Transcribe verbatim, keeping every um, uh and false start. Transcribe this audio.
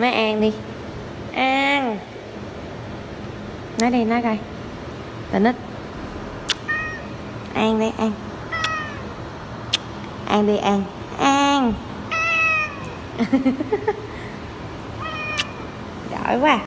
Má An đi. An, nói đi, nói coi. Tỉnh ít. An đi, An. An đi, An. An. Giỏi quá.